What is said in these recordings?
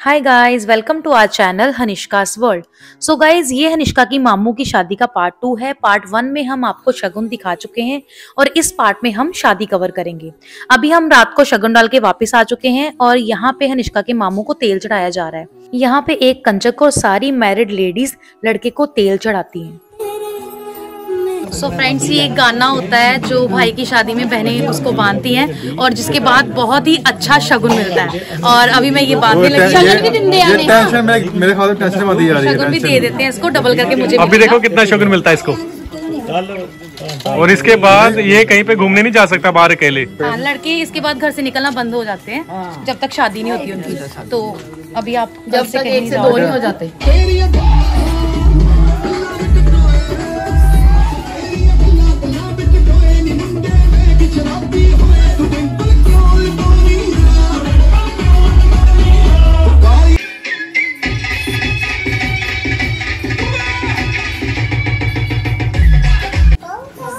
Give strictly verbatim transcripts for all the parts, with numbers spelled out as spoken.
Hi guys, welcome to our channel Hanishka world. So guys, ये हनिष्का की मामू की शादी का पार्ट टू है। पार्ट वन में हम आपको शगुन दिखा चुके हैं और इस पार्ट में हम शादी कवर करेंगे। अभी हम रात को शगुन डाल के वापस आ चुके हैं और यहाँ पे हनिष्का के मामू को तेल चढ़ाया जा रहा है। यहाँ पे एक कंजक और सारी मैरिड लेडीज लड़के को तेल चढ़ाती है। सो फ्रेंड्स, ये एक गाना होता है जो भाई की शादी में बहनें उसको बांधती हैं और जिसके बाद बहुत ही अच्छा शगुन मिलता है। और अभी मैं ये बांधने लगी। शगुन भी दिन दे आने टेंशन मेरे मेरे ख्याल में टेंशन मत ही आ रही है। शगुन भी दे देते हैं इसको डबल करके। मुझे अभी देखो कितना शगुन मिलता है इसको। और इसके बाद ये कहीं पे घूमने नहीं जा सकता बाहर अकेले। लड़के इसके बाद घर से निकलना बंद हो जाते हैं जब तक शादी नहीं होती उनकी। तो अभी आप जब तक एक से दो ही हो जाते हैं।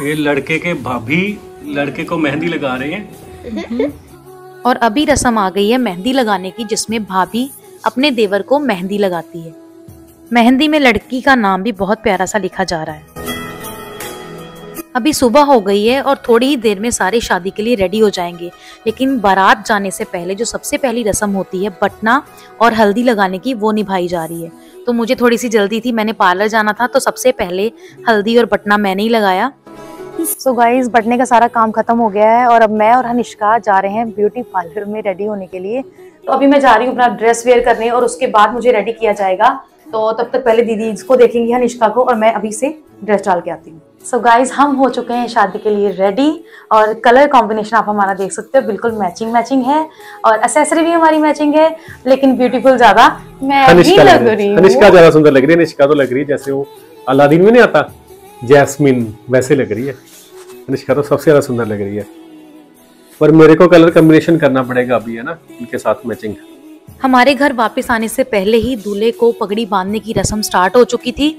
ये लड़के के भाभी लड़के को मेहंदी लगा रहे हैं और अभी रस्म आ गई है मेहंदी लगाने की, जिसमें भाभी अपने देवर को मेहंदी लगाती है। मेहंदी में लड़की का नाम भी बहुत प्यारा सा लिखा जा रहा है। अभी सुबह हो गई है और थोड़ी ही देर में सारे शादी के लिए रेडी हो जाएंगे, लेकिन बारात जाने से पहले जो सबसे पहली रस्म होती है बटना और हल्दी लगाने की, वो निभाई जा रही है। तो मुझे थोड़ी सी जल्दी थी, मैंने पार्लर जाना था, तो सबसे पहले हल्दी और बटना मैंने ही लगाया। सो गाइस, बटने का सारा काम खत्म हो गया है और अब मैं और हनिष्का जा रहे हैं ब्यूटी पार्लर में रेडी होने के लिए। तो अभी मैं जा रही हूँ अपना ड्रेस वेयर करने और उसके बाद मुझे रेडी किया जाएगा। तो तब तक पहले दीदी इसको देखेंगी हनिष्का को, और मैं अभी से ड्रेस डाल के आती हूँ। सो गाइज, हम हो चुके हैं शादी के लिए रेडी और कलर कॉम्बिनेशन आप हमारा देख सकते हो, बिल्कुल मैचिंग मैचिंग है और एक्सेसरी भी हमारी मैचिंग है, लेकिन ब्यूटीफुल ज्यादा मैं नहीं लग रही। हनिष्का ज्यादा सुंदर लग रही है। हनिष्का तो लग रही है जैसे वो अलादीन में नहीं आता जैस्मिन, वैसे लग रही है। हनिष्का तो सबसे ज्यादा सुंदर लग रही है, पर मेरे को कलर कॉम्बिनेशन करना पड़ेगा अभी, है ना, इनके साथ मैचिंग। हमारे घर वापस आने से पहले ही दूल्हे को पगड़ी बांधने की रस्म स्टार्ट हो चुकी थी।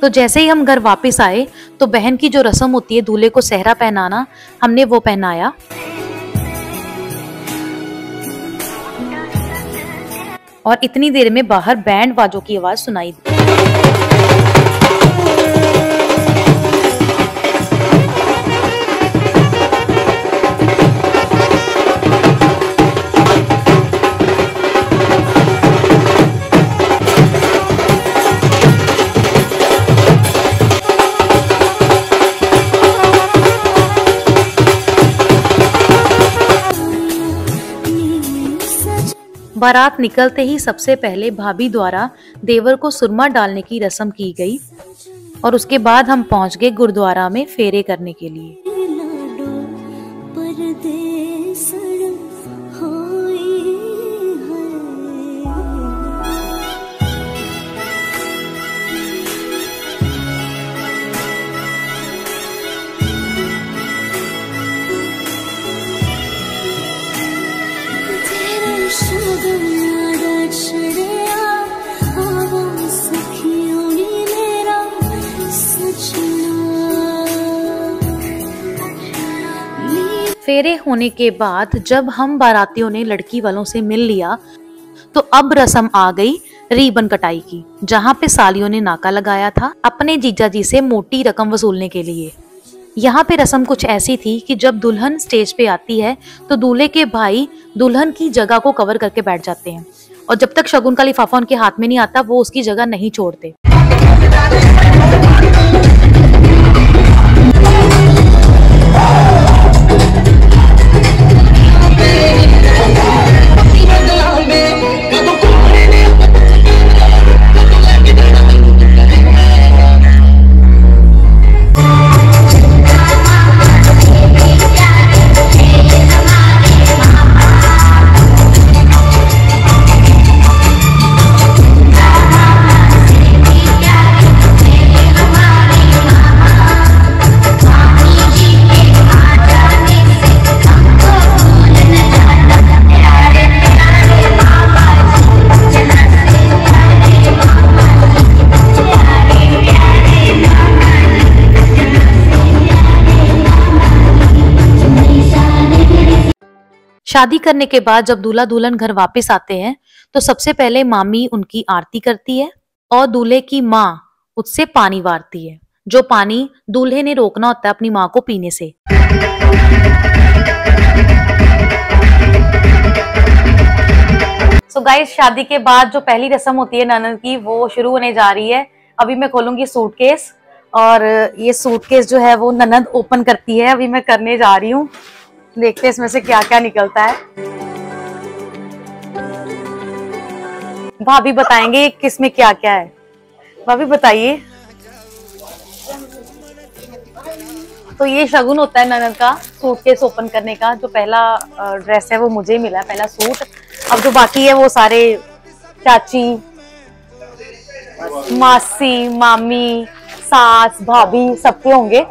तो जैसे ही हम घर वापस आए तो बहन की जो रस्म होती है दूल्हे को सेहरा पहनाना, हमने वो पहनाया। और इतनी देर में बाहर बैंड बाजों की आवाज सुनाई दी। बारात निकलते ही सबसे पहले भाभी द्वारा देवर को सुरमा डालने की रस्म की गई और उसके बाद हम पहुंच गए गुरुद्वारा में फेरे करने के लिए। फेरे होने के बाद जब हम बारातियों ने लड़की वालों से मिल लिया तो अब रस्म आ गई रिबन कटाई की, जहां पे सालियों ने नाका लगाया था अपने जीजा जी से मोटी रकम वसूलने के लिए। यहाँ पे रस्म कुछ ऐसी थी कि जब दुल्हन स्टेज पे आती है तो दूल्हे के भाई दुल्हन की जगह को कवर करके बैठ जाते हैं और जब तक शगुन का लिफाफा उनके हाथ में नहीं आता वो उसकी जगह नहीं छोड़ते। शादी करने के बाद जब दूल्हा दुल्हन घर वापस आते हैं तो सबसे पहले मामी उनकी आरती करती है और दूल्हे की माँ उससे पानी वारती है, जो पानी दूल्हे ने रोकना होता है अपनी माँ को पीने से। सो गाइस, शादी के बाद जो पहली रस्म होती है ननद की वो शुरू होने जा रही है। अभी मैं खोलूंगी सूटकेस और ये सूटकेस जो है वो ननद ओपन करती है। अभी मैं करने जा रही हूँ, देखते हैं इसमें से क्या क्या निकलता है। भाभी बताएंगे किसमें क्या क्या है। भाभी बताइए। तो ये शगुन होता है ननद का सूटकेस ओपन करने का। जो पहला ड्रेस है वो मुझे मिला, पहला सूट। अब जो बाकी है वो सारे चाची, मासी, मामी, सास, भाभी सबके होंगे।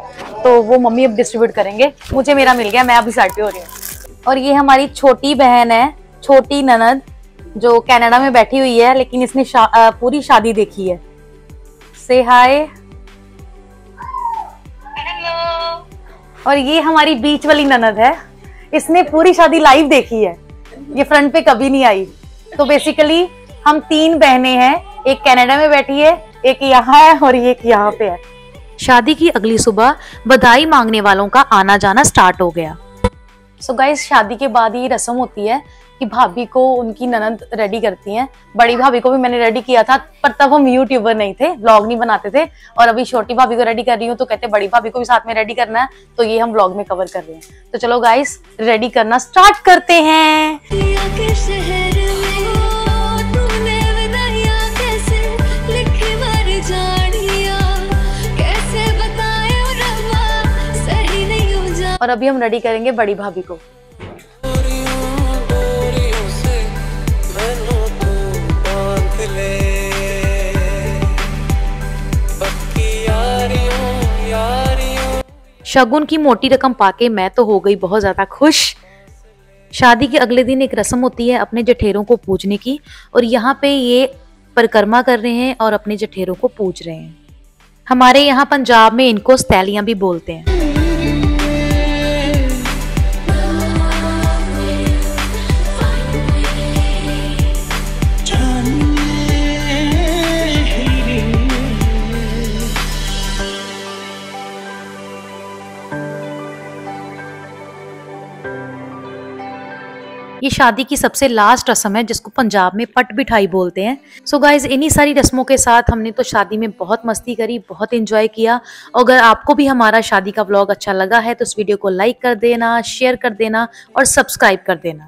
तो वो मम्मी अब डिस्ट्रीब्यूट करेंगे। मुझे मेरा मिल गया, मैं अभी साइड हो रही हूँ। और ये हमारी छोटी बहन है, छोटी ननद, जो कनाडा में बैठी हुई है, लेकिन इसने शा, पूरी शादी देखी है। से हाय। और ये हमारी बीच वाली ननद है, इसने पूरी शादी लाइव देखी है, ये फ्रंट पे कभी नहीं आई। तो बेसिकली हम तीन बहनें हैं, एक कनाडा में बैठी है, एक यहाँ है और एक यहाँ पे है। शादी की अगली सुबह बधाई मांगने वालों का आना जाना स्टार्ट हो गया। सो गाइस, शादी के बाद ये रस्म होती है कि भाभी को उनकी ननद रेडी करती हैं। बड़ी भाभी को भी मैंने रेडी किया था, पर तब हम यूट्यूबर नहीं थे, व्लॉग नहीं बनाते थे। और अभी छोटी भाभी को रेडी कर रही हूँ, तो कहते बड़ी भाभी को भी साथ में रेडी करना है, तो ये हम व्लॉग में कवर कर रहे हैं। तो चलो गाइस, रेडी करना स्टार्ट करते हैं। और अभी हम रेडी करेंगे बड़ी भाभी को। शगुन की मोटी रकम पाके मैं तो हो गई बहुत ज्यादा खुश। शादी के अगले दिन एक रस्म होती है अपने जठेरों को पूजने की, और यहाँ पे ये परिक्रमा कर रहे हैं और अपने जठेरों को पूज रहे हैं। हमारे यहाँ पंजाब में इनको सतैलियां भी बोलते हैं। ये शादी की सबसे लास्ट रस्म है, जिसको पंजाब में पट बिठाई बोलते हैं। सो गाइज, इन्हीं सारी रस्मों के साथ हमने तो शादी में बहुत मस्ती करी, बहुत एंजॉय किया। और अगर आपको भी हमारा शादी का व्लॉग अच्छा लगा है तो इस वीडियो को लाइक कर देना, शेयर कर देना और सब्सक्राइब कर देना।